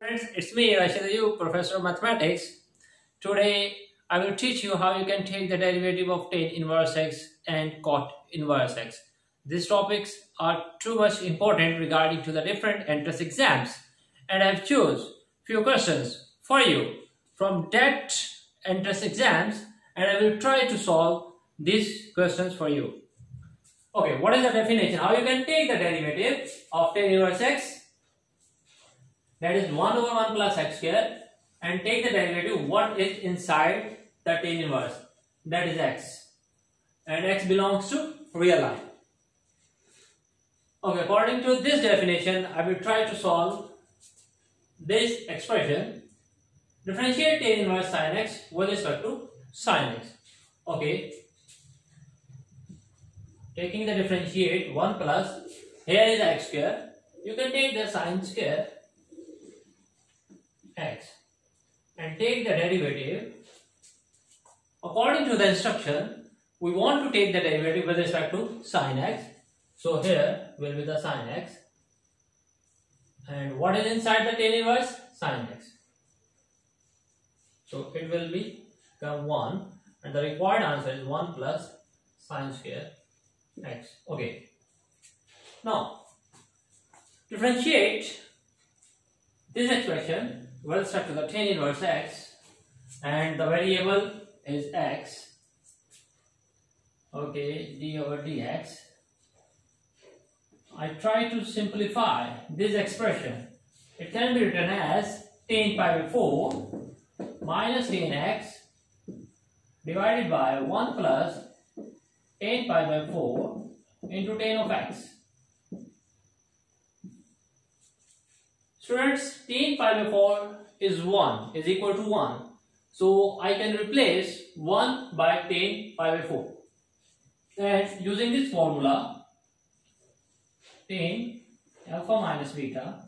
Friends, it's me Rashid Ayub, Professor of Mathematics. Today I will teach you how you can take the derivative of tan inverse x and cot inverse x. These topics are too much important regarding to the different entrance exams, and I have chosen few questions for you from that entrance exams, and I will try to solve these questions for you. Okay, what is the definition? How you can take the derivative of tan inverse x? That is 1 over 1 plus x square, and take the derivative what is inside the tan inverse, that is x, and x belongs to real line. Okay, according to this definition I will try to solve this expression. Differentiate tan inverse sin x with respect to sin x. Okay, taking the differentiate 1 plus, here is x square, you can take the sin square x and take the derivative. According to the instruction, we want to take the derivative with respect to sin x, so here will be the sin x, and what is inside the tan inverse? Sin x, so it will become 1, and the required answer is 1 plus sin square x. Okay, now differentiate this expression with respect to the tan inverse x, and the variable is x. Okay, d over dx. I try to simplify this expression. It can be written as tan pi by 4 minus tan x divided by 1 plus tan pi by 4 into tan of x. Students, tan pi by 4 is 1, is equal to 1. So I can replace 1 by tan pi by 4. And using this formula, tan alpha minus beta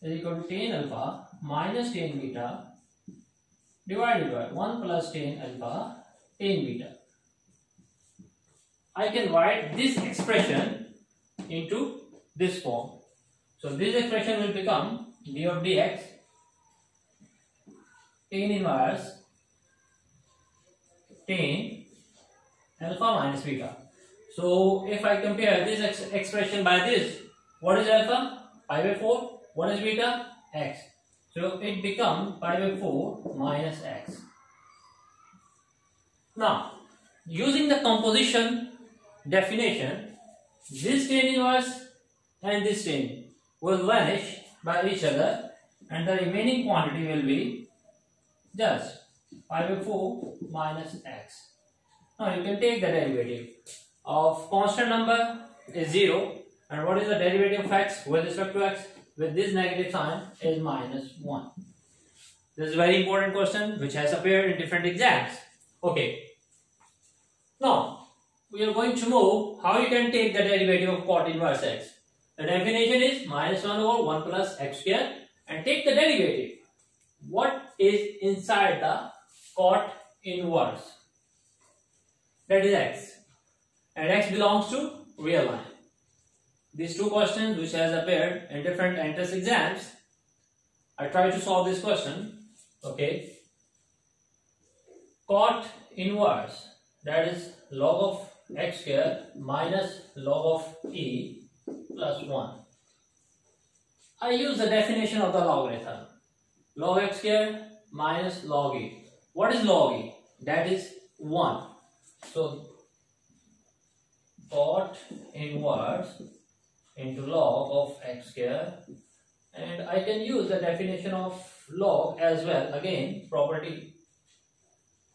is equal to tan alpha minus tan beta divided by 1 plus tan alpha tan beta. I can write this expression into this form. So this expression will become d of dx tan inverse tan alpha minus beta. So if I compare this expression by this, what is alpha? Pi by 4. What is beta? X. So it becomes pi by 4 minus x. Now using the composition definition, this tan inverse and this tan will vanish by each other, and the remaining quantity will be just pi by 4 minus x. Now you can take the derivative of constant number is 0, and what is the derivative of x with respect to x? With this negative sign is minus 1. This is a very important question which has appeared in different exams. Okay, now we are going to move how you can take the derivative of cot inverse x. The definition is minus 1 over 1 plus x square, and take the derivative. What is inside the cot inverse? That is x, and x belongs to real line. These two questions which has appeared in different entrance exams, I try to solve this question. Okay, cot inverse, that is log of x square minus log of e plus 1. I use the definition of the logarithm. Log x square minus log e. What is log e? That is 1. So cot inverse into log of x square, and I can use the definition of log as well. Again, property.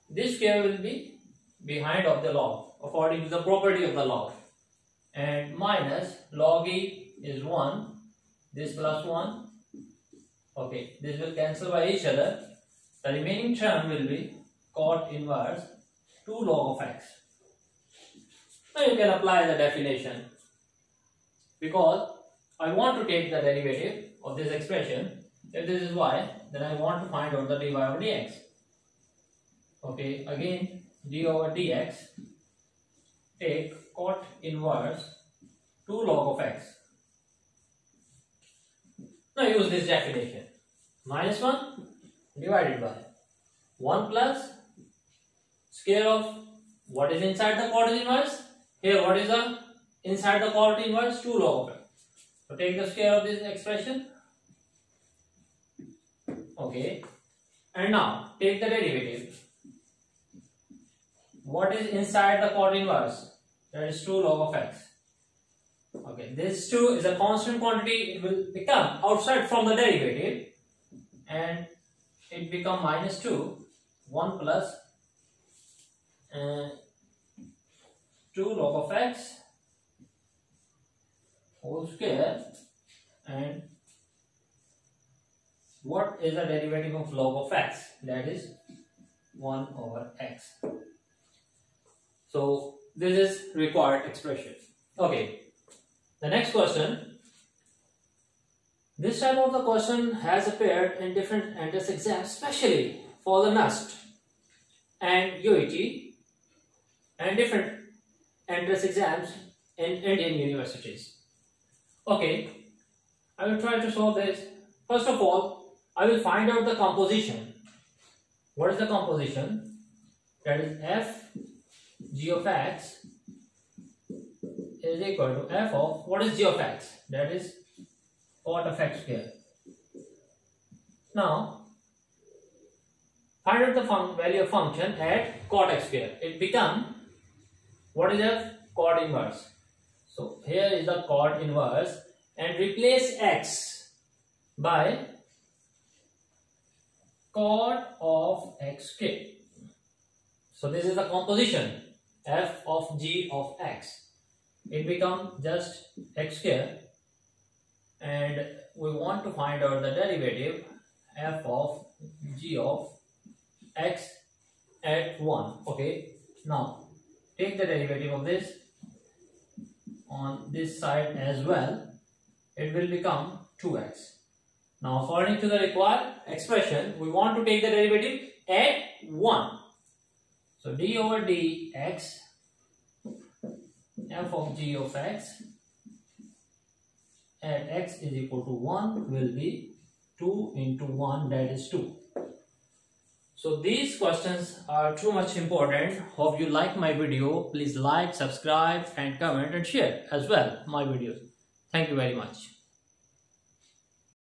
This square will be behind of the log according to the property of the log. And minus log e is 1, this plus 1. Okay, this will cancel by each other. The remaining term will be cot inverse 2 log of x. Now you can apply the definition, because I want to take the derivative of this expression. If this is y, then I want to find out the dy over dx. Okay, again d over dx, take cot inverse 2 log of x. Now use this definition. minus 1 divided by 1 plus square of what is inside the quadratic inverse. Here what is the inside the quadratic inverse? 2 log of it. So take the square of this expression. Okay. And now take the derivative. What is inside the quadratic inverse? That is 2 log of x. Okay, this 2 is a constant quantity, it will become outside from the derivative and it become minus 2, 1 plus 2 log of x whole square. And what is the derivative of log of x? That is 1 over x. So this is required expression. Okay. The next question. This type of the question has appeared in different entrance exams, especially for the NUST and UAT and different entrance exams in Indian universities. Okay, I will try to solve this. First of all, I will find out the composition. What is the composition? That is f g of x is equal to f of, what is g of x? That is cot of x square. Now find out the value of function at cot x square. It become, what is f? Cot inverse. So here is the cot inverse, and replace x by cot of x square. So this is the composition f of g of x. It becomes just x square, and we want to find out the derivative f of g of x at 1. Okay, now take the derivative of this on this side as well. It will become 2x. Now according to the required expression, we want to take the derivative at 1. So d over dx f of g of x at x is equal to 1 will be 2 into 1, that is 2. So these questions are too much important. Hope you like my video. Please like, subscribe and comment and share as well my videos. Thank you very much.